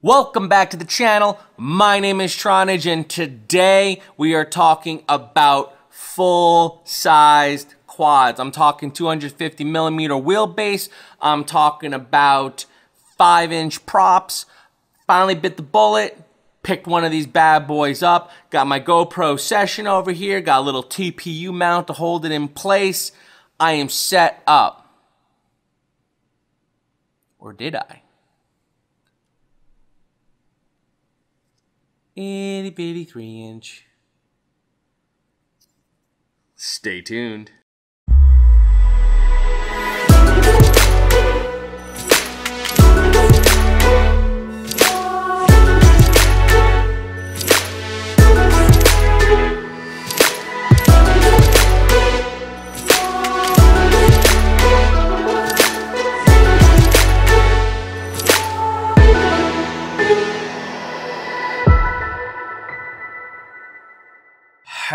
Welcome back to the channel. My name is Tronage, and today we are talking about full-sized quads. I'm talking 250 millimeter wheelbase. I'm talking about 5-inch props. Finally bit the bullet, picked one of these bad boys up. Got my GoPro session over here. Got a little TPU mount to hold it in place. I am set up. Or did I? Itty bitty 3-inch. Stay tuned.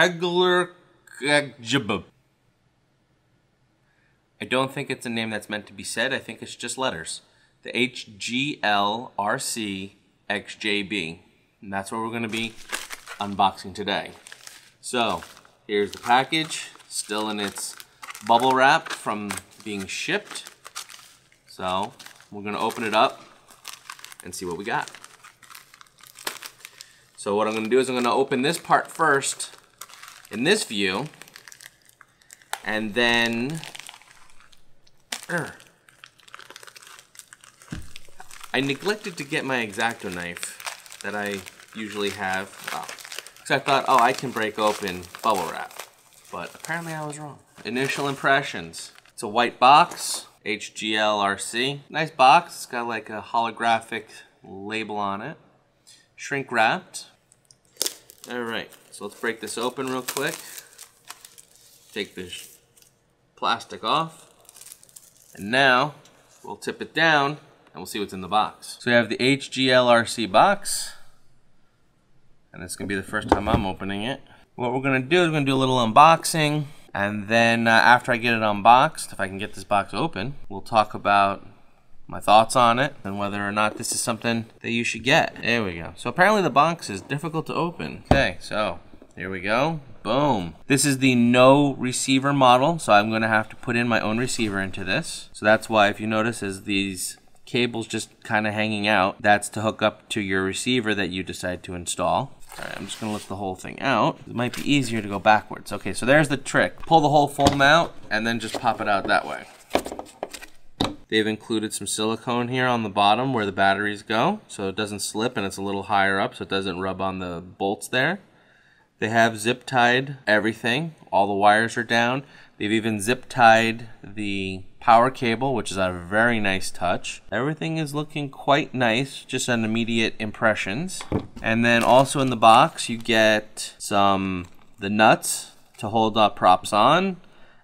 HGLRC XJB. I don't think it's a name that's meant to be said. I think it's just letters. The HGLRC XJB. And that's what we're going to be unboxing today. So, here's the package. Still in its bubble wrap from being shipped. So, we're going to open it up and see what we got. So, what I'm going to do is I'm going to open this part first. In this view, and then I neglected to get my X-Acto knife that I usually have, because I thought, oh, I can break open bubble wrap, but apparently I was wrong. Initial impressions. It's a white box, HGLRC. Nice box, it's got like a holographic label on it. Shrink wrapped. All right, so let's break this open real quick. Take this plastic off. And now we'll tip it down and we'll see what's in the box. So we have the HGLRC box. And it's gonna be the first time I'm opening it. What we're gonna do is we're gonna do a little unboxing. And then after I get it unboxed, if I can get this box open, we'll talk about my thoughts on it and whether or not this is something that you should get. There we go. So apparently the box is difficult to open. Okay, so here we go. Boom. This is the no receiver model, so I'm gonna have to put in my own receiver into this. So that's why, if you notice, is these cables just kind of hanging out. That's to hook up to your receiver that you decide to install. All right, I'm just gonna lift the whole thing out. It might be easier to go backwards. Okay, so there's the trick. Pull the whole foam out and then just pop it out that way. They've included some silicone here on the bottom where the batteries go, so it doesn't slip, and it's a little higher up so it doesn't rub on the bolts there. They have zip tied everything. All the wires are down. They've even zip tied the power cable, which is a very nice touch. Everything is looking quite nice, just on immediate impressions. And then also in the box you get the nuts to hold up props on.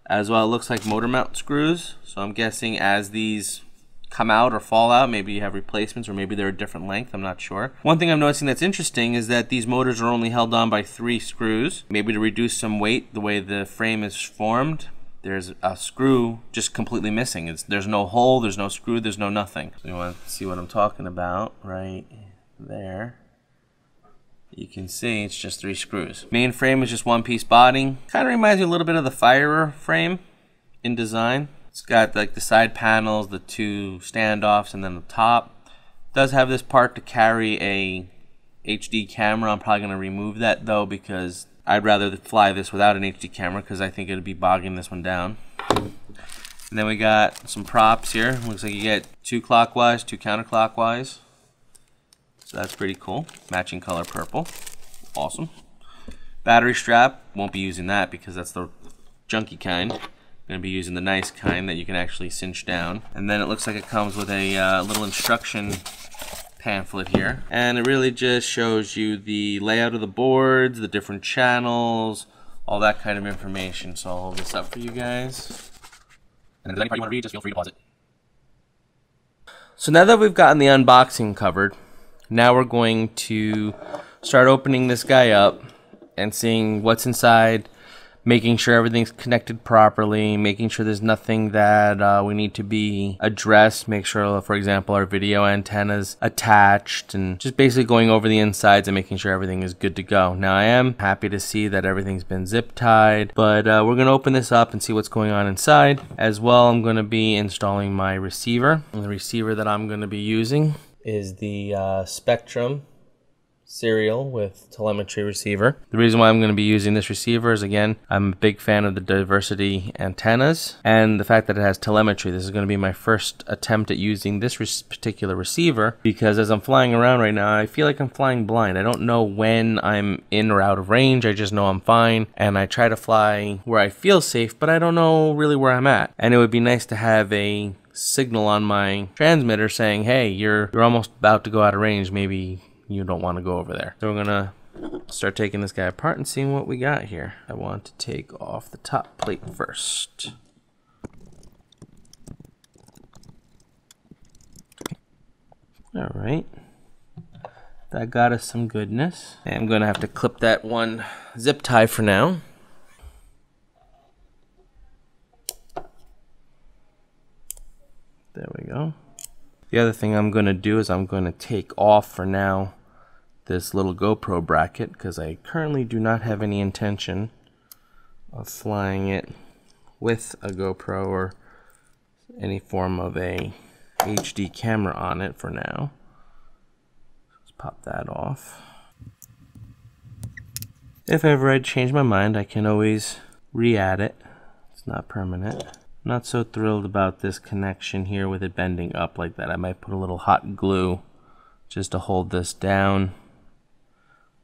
As well, it looks like motor mount screws, so I'm guessing as these come out or fall out, maybe you have replacements, or maybe they're a different length, I'm not sure. One thing I'm noticing that's interesting is that these motors are only held on by 3 screws, maybe to reduce some weight the way the frame is formed. There's a screw just completely missing. There's no hole, there's no screw, there's no nothing. So you want to see what I'm talking about right there. You can see it's just 3 screws. Main frame is just 1-piece body. Kind of reminds me a little bit of the Firer frame in design. It's got like the side panels, the 2 standoffs, and then the top. It does have this part to carry a HD camera. I'm probably going to remove that though, because I'd rather fly this without an HD camera, because I think it would be bogging this one down. And then we got some props here. Looks like you get 2 clockwise, 2 counterclockwise. So that's pretty cool. Matching color purple. Awesome. Battery strap. Won't be using that because that's the junky kind. I'm going to be using the nice kind that you can actually cinch down. And then it looks like it comes with a little instruction pamphlet here. And it really just shows you the layout of the boards, the different channels, all that kind of information. So I'll hold this up for you guys. And if there's any part you want to read, just feel free to pause it. So now that we've gotten the unboxing covered, now we're going to start opening this guy up and seeing what's inside, making sure everything's connected properly, making sure there's nothing that we need to be addressed, make sure, for example, our video antenna's attached, and just basically going over the insides and making sure everything is good to go. Now, I am happy to see that everything's been zip tied, but we're going to open this up and see what's going on inside. As well, I'm going to be installing my receiver, and the receiver that I'm going to be using is the Spectrum serial with telemetry receiver. The reason why I'm going to be using this receiver is, again, I'm a big fan of the diversity antennas and the fact that it has telemetry. This is going to be my first attempt at using this particular receiver, because as I'm flying around right now, I feel like I'm flying blind. I don't know when I'm in or out of range. I just know I'm fine, and I try to fly where I feel safe, but I don't know really where I'm at. And it would be nice to have a signal on my transmitter saying, hey, you're almost about to go out of range, maybe you don't want to go over there. So we're gonna start taking this guy apart and seeing what we got here. I want to take off the top plate first. All right, that got us some goodness. And I'm gonna have to clip that one zip tie for now. There we go. The other thing I'm gonna do is I'm gonna take off for now this little GoPro bracket, because I currently do not have any intention of flying it with a GoPro or any form of a HD camera on it for now. Let's pop that off. If ever I change my mind, I can always re-add it. It's not permanent. Not so thrilled about this connection here with it bending up like that. I might put a little hot glue just to hold this down.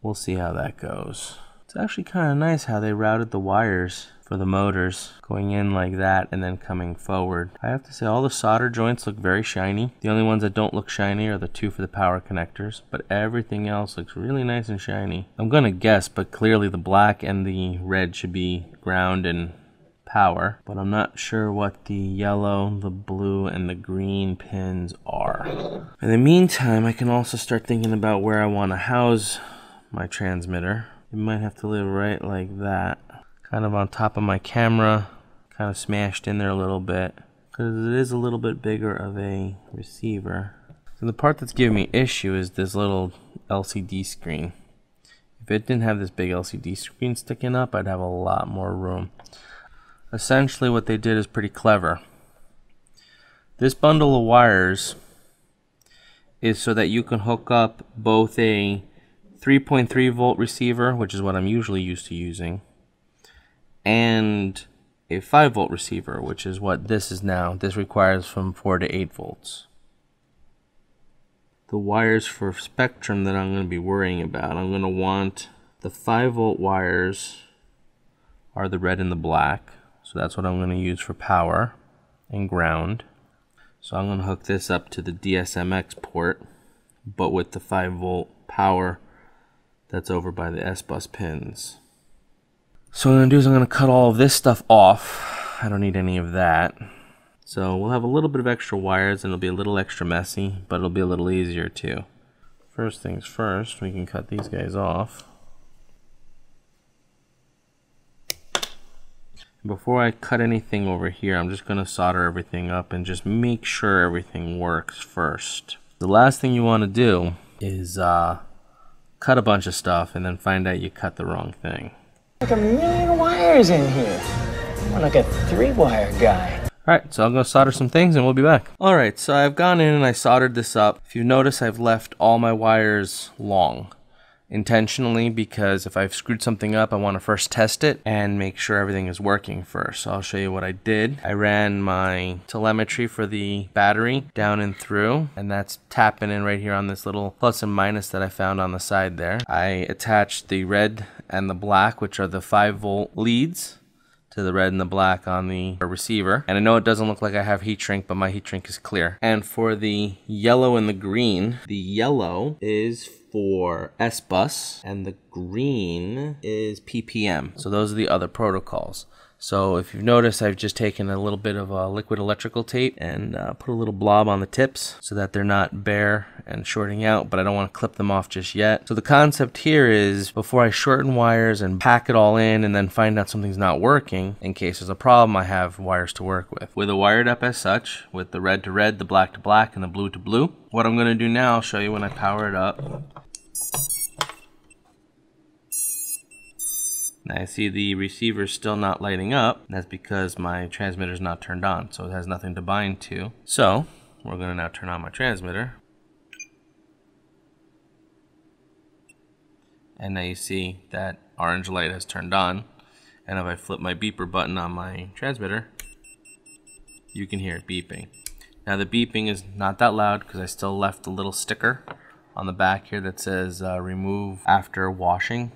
We'll see how that goes. It's actually kind of nice how they routed the wires for the motors, going in like that and then coming forward. I have to say, all the solder joints look very shiny. The only ones that don't look shiny are the two for the power connectors, but everything else looks really nice and shiny. I'm gonna guess, but clearly the black and the red should be ground and power, but I'm not sure what the yellow, the blue, and the green pins are. In the meantime, I can also start thinking about where I want to house my transmitter. It might have to live right like that, kind of on top of my camera, kind of smashed in there a little bit, because it is a little bit bigger of a receiver. So the part that's giving me issue is this little LCD screen. If it didn't have this big LCD screen sticking up, I'd have a lot more room. Essentially, what they did is pretty clever. This bundle of wires is so that you can hook up both a 3.3 volt receiver, which is what I'm usually used to using, and a 5 volt receiver, which is what this is now. This requires from 4 to 8 volts. The wires for Spectrum that I'm going to be worrying about, I'm going to want the 5 volt wires are the red and the black. So that's what I'm going to use for power and ground. So I'm going to hook this up to the DSMX port, but with the 5 volt power that's over by the S-bus pins. So what I'm going to do is I'm going to cut all of this stuff off. I don't need any of that. So we'll have a little bit of extra wires, and it'll be a little extra messy, but it'll be a little easier too. First things first, we can cut these guys off. Before I cut anything over here, I'm just going to solder everything up and just make sure everything works first. The last thing you want to do is cut a bunch of stuff and then find out you cut the wrong thing. Like a million wires in here. More like a 3-wire guy. Alright, so I'm going to solder some things and we'll be back. Alright, so I've gone in and I soldered this up. If you notice, I've left all my wires long. Intentionally, because if I've screwed something up, I want to first test it and make sure everything is working first. So I'll show you what I did. I ran my telemetry for the battery down and through, and that's tapping in right here on this little plus and minus that I found on the side there. I attached the red and the black, which are the 5 volt leads, to the red and the black on the receiver. And I know it doesn't look like I have heat shrink, but my heat shrink is clear. And for the yellow and the green, the yellow is for S-bus, and the green is PPM. So those are the other protocols. So if you've noticed, I've just taken a little bit of liquid electrical tape and put a little blob on the tips so that they're not bare and shorting out, but I don't want to clip them off just yet. So the concept here is before I shorten wires and pack it all in and then find out something's not working, in case there's a problem, I have wires to work with. With a wired up as such, with the red to red, the black to black, and the blue to blue, what I'm going to do now, I'll show you when I power it up. Now I see the receiver's still not lighting up. That's because my transmitter's not turned on, so it has nothing to bind to. So we're gonna now turn on my transmitter. And now you see that orange light has turned on. And if I flip my beeper button on my transmitter, you can hear it beeping. Now the beeping is not that loud because I still left a little sticker on the back here that says remove after washing.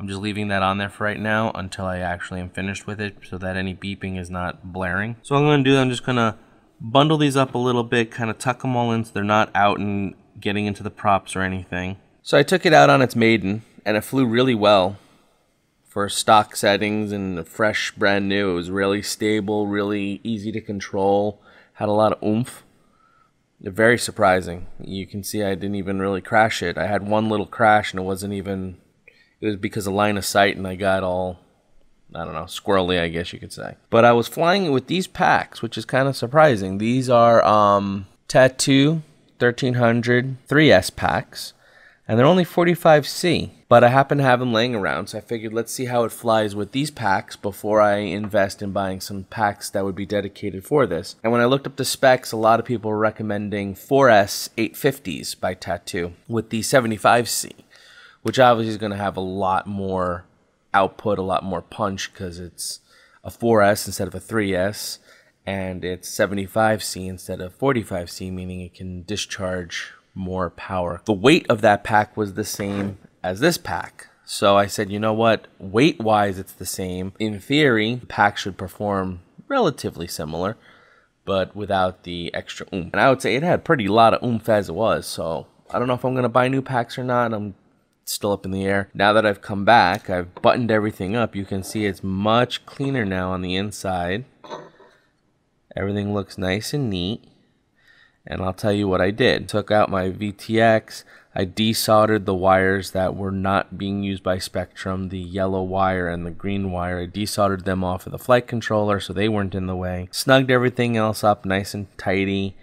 I'm just leaving that on there for right now until I actually am finished with it so that any beeping is not blaring. So what I'm going to do, I'm just going to bundle these up a little bit, kind of tuck them all in so they're not out and getting into the props or anything. So I took it out on its maiden and it flew really well for stock settings and fresh, brand new. It was really stable, really easy to control, had a lot of oomph. Very surprising. You can see I didn't even really crash it. I had one little crash and it wasn't even... It was because of line of sight and I got all, I don't know, squirrely, I guess you could say. But I was flying it with these packs, which is kind of surprising. These are Tattu 1300 3S packs, and they're only 45C. But I happen to have them laying around, so I figured let's see how it flies with these packs before I invest in buying some packs that would be dedicated for this. And when I looked up the specs, a lot of people were recommending 4S 850s by Tattu with the 75C. Which obviously is going to have a lot more output, a lot more punch, because it's a 4S instead of a 3S, and it's 75C instead of 45C, meaning it can discharge more power. The weight of that pack was the same as this pack. So I said, you know what, weight-wise it's the same. In theory, the pack should perform relatively similar, but without the extra oomph. And I would say it had pretty lot of oomph as it was, so I don't know if I'm going to buy new packs or not. I'm still up in the air. Now that I've come back, I've buttoned everything up. You can see it's much cleaner now on the inside. Everything looks nice and neat. And I'll tell you what I did. Took out my VTX. I desoldered the wires that were not being used by Spectrum, the yellow wire and the green wire. I desoldered them off of the flight controller so they weren't in the way. Snugged everything else up nice and tidy.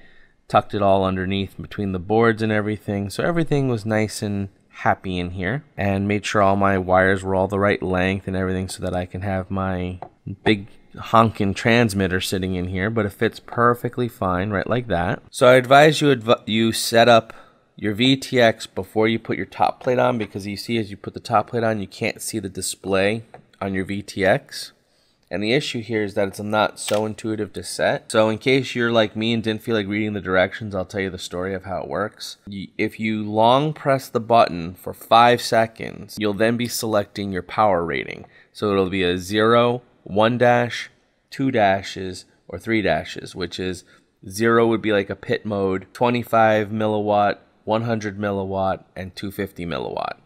Tucked it all underneath between the boards and everything. So everything was nice and happy in here, and made sure all my wires were all the right length and everything so that I can have my big honkin' transmitter sitting in here, but it fits perfectly fine right like that. So I advise you set up your VTX before you put your top plate on, because you see as you put the top plate on you can't see the display on your VTX. And the issue here is that it's not so intuitive to set. So in case you're like me and didn't feel like reading the directions, I'll tell you the story of how it works. If you long press the button for 5 seconds, you'll then be selecting your power rating. So it'll be a 0, 1 dash, 2 dashes, or 3 dashes, which is 0 would be like a pit mode, 25 milliwatt, 100 milliwatt, and 250 milliwatt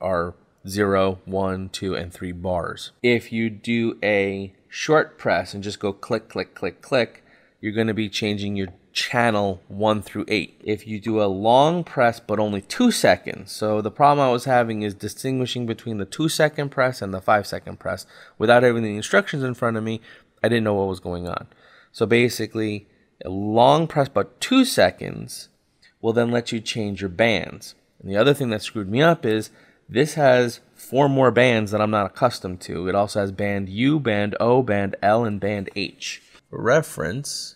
are 0, 1, 2, and 3 bars. If you do a short press and just go click, click, click, click, you're going to be changing your channel 1 through 8. If you do a long press but only 2 seconds, so the problem I was having is distinguishing between the 2-second press and the 5-second press. Without having the instructions in front of me, I didn't know what was going on. So basically, a long press but 2 seconds will then let you change your bands. And the other thing that screwed me up is this has 4 more bands that I'm not accustomed to. It also has band U, band O, band L, and band H. For reference,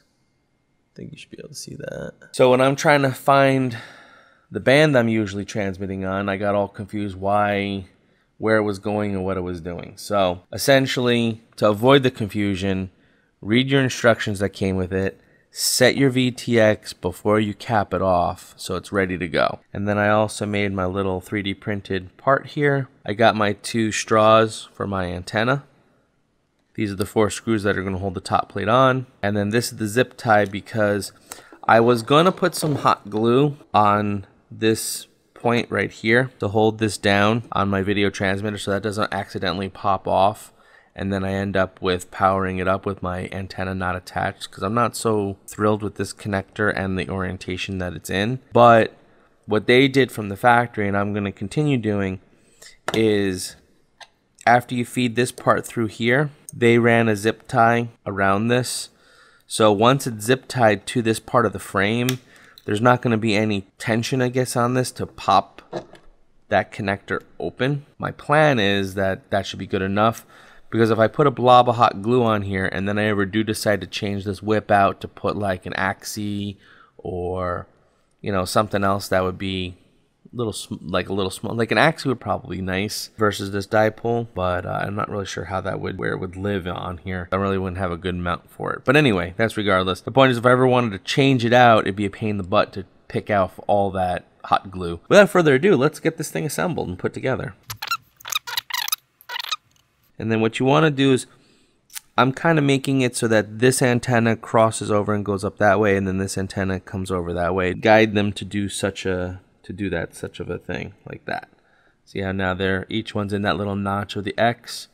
I think you should be able to see that. So when I'm trying to find the band I'm usually transmitting on, I got all confused where it was going and what it was doing. So essentially, to avoid the confusion, read your instructions that came with it. Set your VTX before you cap it off so it's ready to go. And then I also made my little 3D printed part here. I got my 2 straws for my antenna. These are the 4 screws that are going to hold the top plate on. And then this is the zip tie because I was going to put some hot glue on this point right here to hold this down on my video transmitter so that doesn't accidentally pop off, and then I end up with powering it up with my antenna not attached because I'm not so thrilled with this connector and the orientation that it's in. But what they did from the factory, and I'm going to continue doing, is after you feed this part through here, they ran a zip tie around this. So once it's zip tied to this part of the frame, there's not going to be any tension, I guess, on this to pop that connector open. My plan is that that should be good enough, because if I put a blob of hot glue on here and then I ever do decide to change this whip out to put like an axi or, you know, something else that would be a little small, like an axi would probably be nice versus this dipole, but I'm not really sure how that would, where it would live on here. I really wouldn't have a good mount for it. But anyway, that's regardless. The point is, if I ever wanted to change it out, it'd be a pain in the butt to pick off all that hot glue. Without further ado, let's get this thing assembled and put together. And then what you want to do is, I'm kind of making it so that this antenna crosses over and goes up that way, and then this antenna comes over that way. Guide them to do such a thing like that. See how now they're, each one's in that little notch of the X,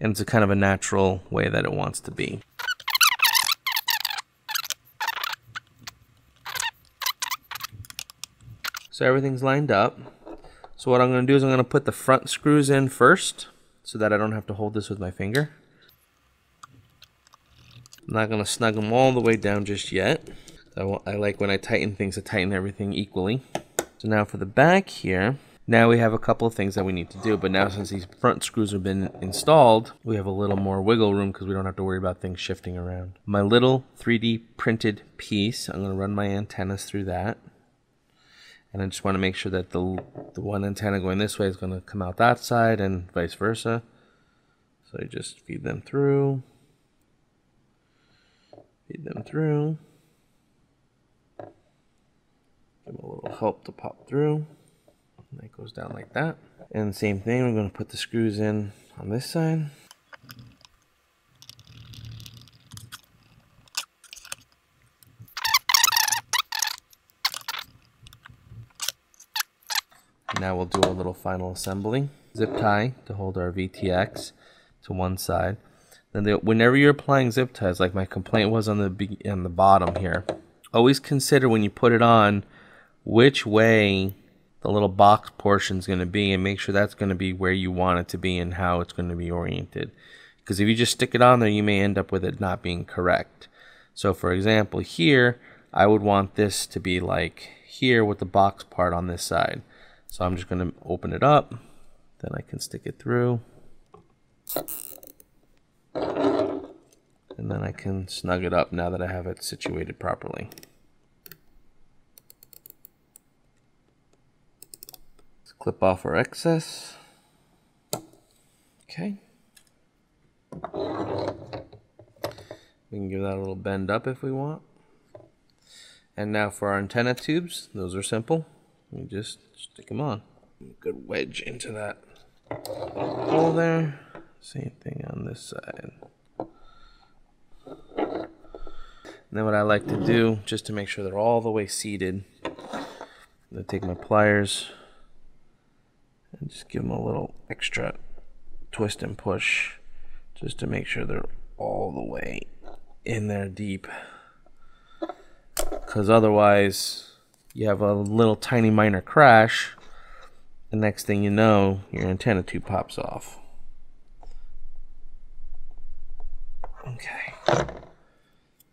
and it's a kind of a natural way that it wants to be. So everything's lined up. So what I'm going to do is I'm going to put the front screws in first so that I don't have to hold this with my finger. I'm not going to snug them all the way down just yet. I like when I tighten things to tighten everything equally. So now for the back here, now we have a couple of things that we need to do, but now since these front screws have been installed, we have a little more wiggle room because we don't have to worry about things shifting around. My little 3D printed piece, I'm going to run my antennas through that. And I just want to make sure that the one antenna going this way is going to come out that side and vice versa. So I just feed them through. Feed them through. Give them a little help to pop through. And that goes down like that. And same thing, we're going to put the screws in on this side. Now we'll do a little final assembly. Zip tie to hold our VTX to one side. Then whenever you're applying zip ties, like my complaint was on the bottom here, always consider when you put it on which way the little box portion is going to be, and make sure that's going to be where you want it to be and how it's going to be oriented. Because if you just stick it on there, you may end up with it not being correct. So for example, here, I would want this to be like here with the box part on this side. So I'm just going to open it up, then I can stick it through, and then I can snug it up now that I have it situated properly. Let's clip off our excess. Okay. We can give that a little bend up if we want. And now for our antenna tubes, those are simple. We just stick them on. Good wedge into that hole there. Same thing on this side. And then what I like to do, just to make sure they're all the way seated, I'm going to take my pliers and just give them a little extra twist and push just to make sure they're all the way in there deep. Because otherwise, you have a little tiny minor crash, the next thing you know, your antenna tube pops off. Okay,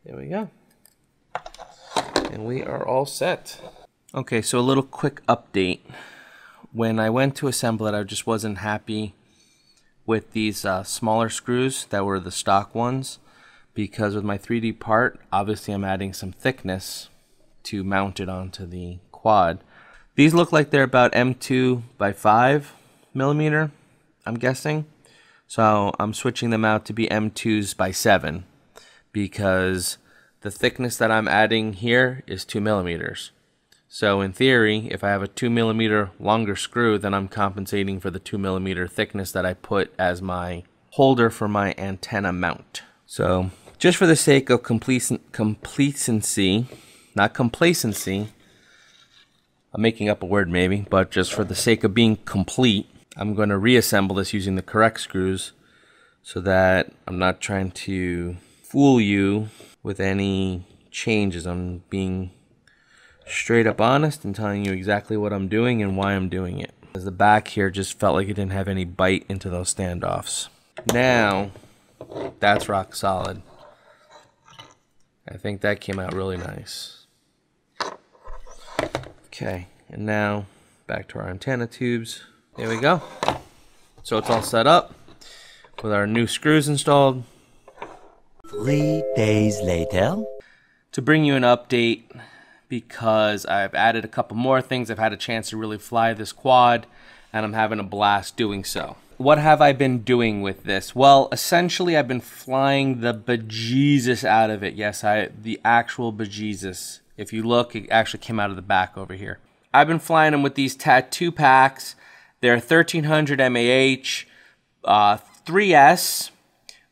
there we go. And we are all set. Okay, so a little quick update. When I went to assemble it, I just wasn't happy with these smaller screws that were the stock ones, because with my 3D part, obviously I'm adding some thickness to mount it onto the quad. These look like they're about M2 by 5 millimeter, I'm guessing. So I'm switching them out to be M2s by 7, because the thickness that I'm adding here is 2 millimeters. So in theory, if I have a 2 millimeter longer screw, then I'm compensating for the 2 millimeter thickness that I put as my holder for my antenna mount. So just for the sake of complacency, I'm making up a word maybe, but just for the sake of being complete, I'm going to reassemble this using the correct screws so that I'm not trying to fool you with any changes. I'm being straight up honest and telling you exactly what I'm doing and why I'm doing it. Because the back here just felt like it didn't have any bite into those standoffs. Now, that's rock solid. I think that came out really nice. Okay, and now back to our antenna tubes. There we go. So it's all set up with our new screws installed. 3 days later. To bring you an update, because I've added a couple more things. I've had a chance to really fly this quad, and I'm having a blast doing so. What have I been doing with this? Well, essentially, I've been flying the bejesus out of it. Yes, the actual bejesus. If you look, it actually came out of the back over here. I've been flying them with these Tattu packs. They're 1300 MAH, 3S,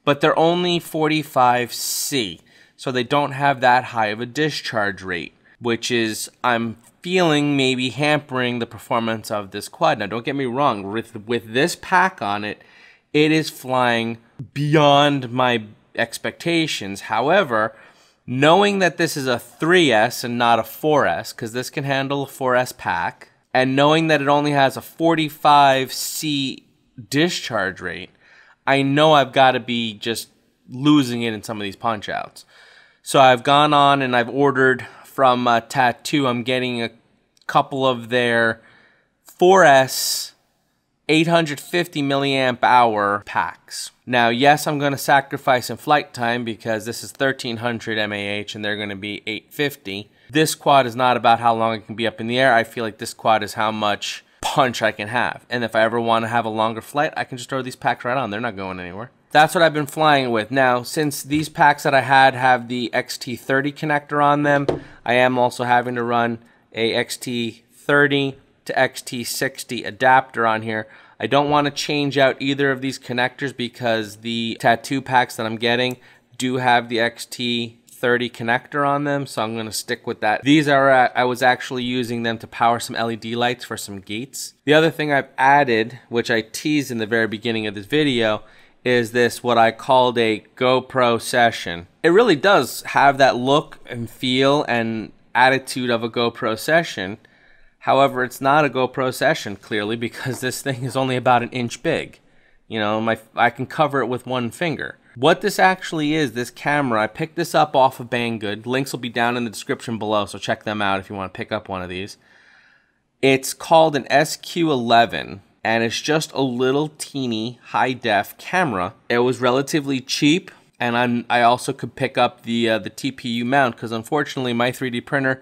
but they're only 45C, so they don't have that high of a discharge rate, which is, I'm feeling, maybe hampering the performance of this quad. Now, don't get me wrong, with this pack on it, it is flying beyond my expectations. However, knowing that this is a 3S and not a 4S, because this can handle a 4S pack, and knowing that it only has a 45C discharge rate, I know I've got to be just losing it in some of these punch outs. So I've gone on and I've ordered from Tattu. I'm getting a couple of their 4S 850 milliamp hour packs. Now, yes, I'm going to sacrifice in flight time because this is 1300 MAH and they're going to be 850. This quad is not about how long it can be up in the air. I feel like this quad is how much punch I can have. And if I ever want to have a longer flight, I can just throw these packs right on. They're not going anywhere. That's what I've been flying with. Now, since these packs that I had have the XT30 connector on them, I am also having to run a XT30 to XT60 adapter on here. I don't want to change out either of these connectors because the Tattu packs that I'm getting do have the XT30 connector on them, so I'm going to stick with that. These are, I was actually using them to power some LED lights for some gates. The other thing I've added, which I teased in the very beginning of this video, is this what I called a GoPro session. It really does have that look and feel and attitude of a GoPro session. However, it's not a GoPro session, clearly, because this thing is only about an inch big. You know, I can cover it with one finger. What this actually is, this camera, I picked this up off of Banggood. Links will be down in the description below, so check them out if you want to pick up one of these. It's called an SQ11. And it's just a little teeny high-def camera. It was relatively cheap, and I also could pick up the TPU mount, because unfortunately my 3D printer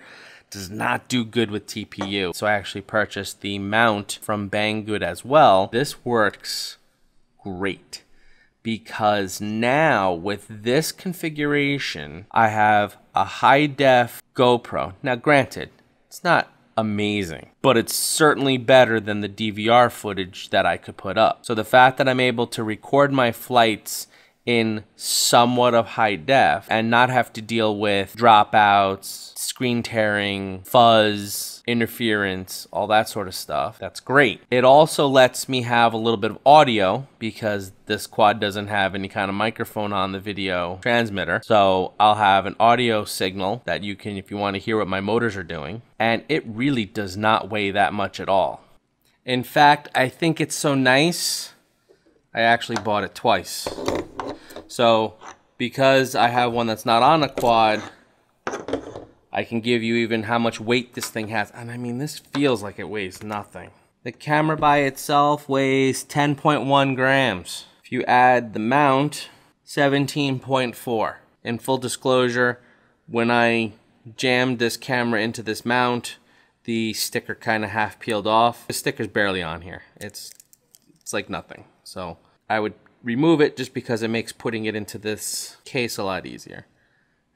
does not do good with TPU. So I actually purchased the mount from Banggood as well. This works great, because now with this configuration, I have a high-def GoPro. Now granted, it's not amazing, but it's certainly better than the DVR footage that I could put up. So the fact that I'm able to record my flights in somewhat of high def and not have to deal with dropouts, screen tearing, fuzz, interference, all that sort of stuff, that's great. It also lets me have a little bit of audio because this quad doesn't have any kind of microphone on the video transmitter. So I'll have an audio signal that you can, if you want to hear what my motors are doing. And it really does not weigh that much at all. In fact, I think it's so nice, I actually bought it twice. So because I have one that's not on a quad, I can give you even how much weight this thing has. And I mean, this feels like it weighs nothing. The camera by itself weighs 10.1 grams. If you add the mount, 17.4. In full disclosure, when I jammed this camera into this mount, the sticker kind of half peeled off. The sticker's barely on here. It's like nothing. So I would remove it just because it makes putting it into this case a lot easier.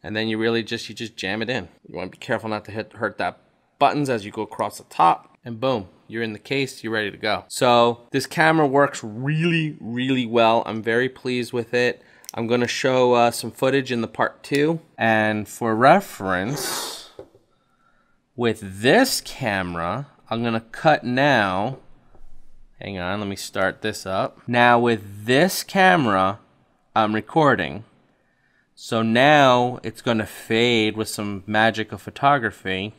And then you really just, you just jam it in. You want to be careful not to hurt that buttons as you go across the top, and boom, you're in the case, you're ready to go. So this camera works really, really well. I'm very pleased with it. I'm going to show some footage in the part 2. And for reference, With this camera, I'm going to cut now. Hang on, let me start this up. Now with this camera, I'm recording. So now it's going to fade with some magic of photography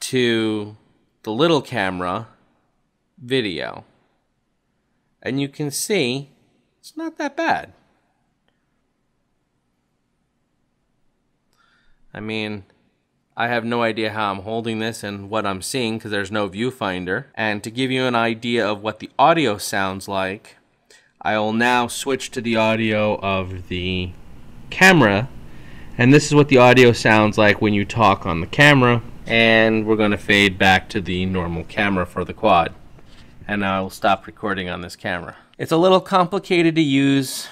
to the little camera video. And you can see it's not that bad. I mean, I have no idea how I'm holding this and what I'm seeing because there's no viewfinder. And to give you an idea of what the audio sounds like, I will now switch to the audio of the camera. And this is what the audio sounds like when you talk on the camera. And we're going to fade back to the normal camera for the quad. And I'll stop recording on this camera. It's a little complicated to use.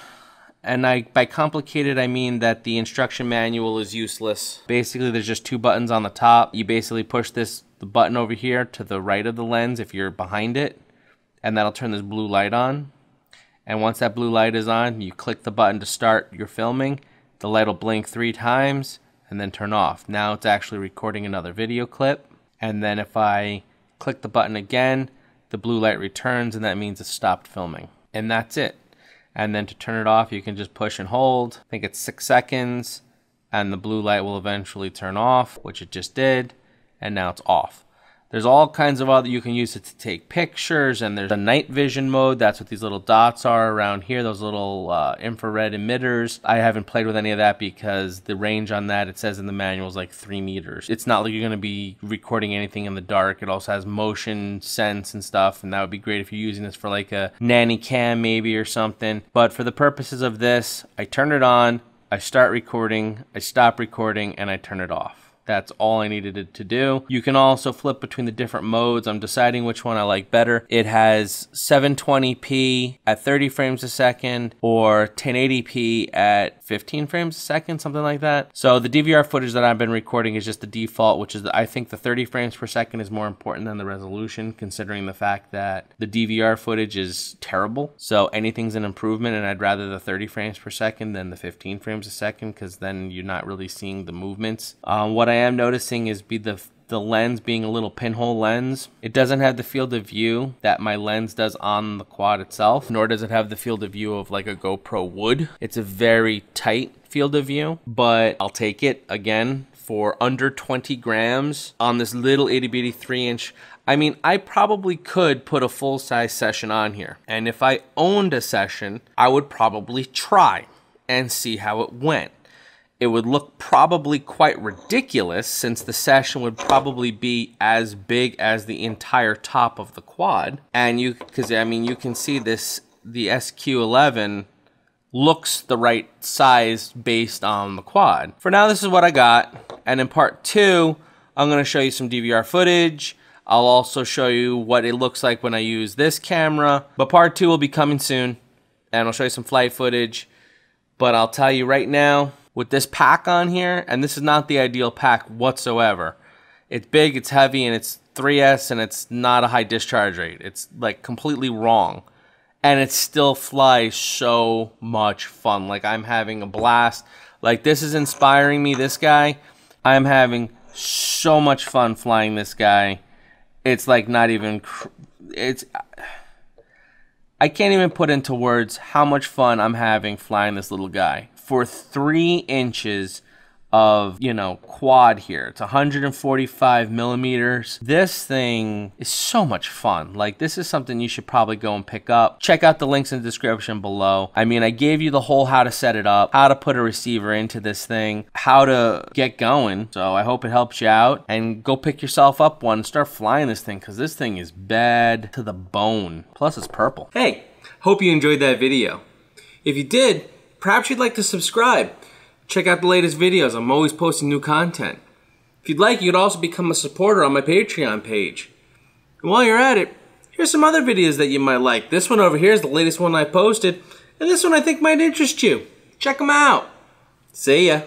And by complicated, I mean that the instruction manual is useless. Basically, there's just two buttons on the top. You basically push the button over here to the right of the lens if you're behind it, and that'll turn this blue light on. And once that blue light is on, you click the button to start your filming. The light will blink 3 times and then turn off. Now it's actually recording another video clip. And then if I click the button again, the blue light returns, and that means it's stopped filming. And that's it. And then to turn it off, you can just push and hold. I think it's 6 seconds, and the blue light will eventually turn off, which it just did, and now it's off. There's all kinds of other, you can use it to take pictures, and there's a night vision mode. That's what these little dots are around here, those little infrared emitters. I haven't played with any of that because the range on that, it says in the manual, is like 3 meters. It's not like you're gonna be recording anything in the dark. It also has motion sense and stuff, and that would be great if you're using this for like a nanny cam maybe or something. But for the purposes of this, I turn it on, I start recording, I stop recording, and I turn it off. That's all I needed it to do. You can also flip between the different modes. I'm deciding which one I like better. It has 720p at 30 frames a second or 1080p at 15 frames a second, something like that. So the DVR footage that I've been recording is just the default, which is, I think the 30 frames per second is more important than the resolution, considering the fact that the DVR footage is terrible. So anything's an improvement, and I'd rather the 30 frames per second than the 15 frames a second, because then you're not really seeing the movements. What I am noticing is the lens being a little pinhole lens. It doesn't have the field of view that my lens does on the quad itself, nor does it have the field of view of like a GoPro would. It's a very tight field of view, but I'll take it again for under 20 grams on this little itty bitty 3-inch. I mean, I probably could put a full-size session on here. And if I owned a session, I would probably try and see how it went. It would look probably quite ridiculous, since the session would probably be as big as the entire top of the quad. And because I mean, you can see this, the SQ11 looks the right size based on the quad. For now, this is what I got. And in part 2, I'm going to show you some DVR footage. I'll also show you what it looks like when I use this camera. But part 2 will be coming soon, and I'll show you some flight footage. But I'll tell you right now, with this pack on here, and this is not the ideal pack whatsoever. It's big, it's heavy, and it's 3S, and it's not a high discharge rate. It's like completely wrong. And it still flies so much fun. Like, I'm having a blast. Like, this is inspiring me, this guy. I'm having so much fun flying this guy. It's like not even, I can't even put into words how much fun I'm having flying this little guy. For 3 inches of, you know, quad here. It's 145 millimeters. This thing is so much fun. Like, this is something you should probably go and pick up. Check out the links in the description below. I mean, I gave you the whole how to set it up, how to put a receiver into this thing, how to get going. So I hope it helps you out. And go pick yourself up one and start flying this thing, because this thing is bad to the bone. Plus, it's purple. Hey, hope you enjoyed that video. If you did, perhaps you'd like to subscribe. Check out the latest videos. I'm always posting new content. If you'd like, you could also become a supporter on my Patreon page. And while you're at it, here's some other videos that you might like. This one over here is the latest one I posted, and this one I think might interest you. Check them out. See ya.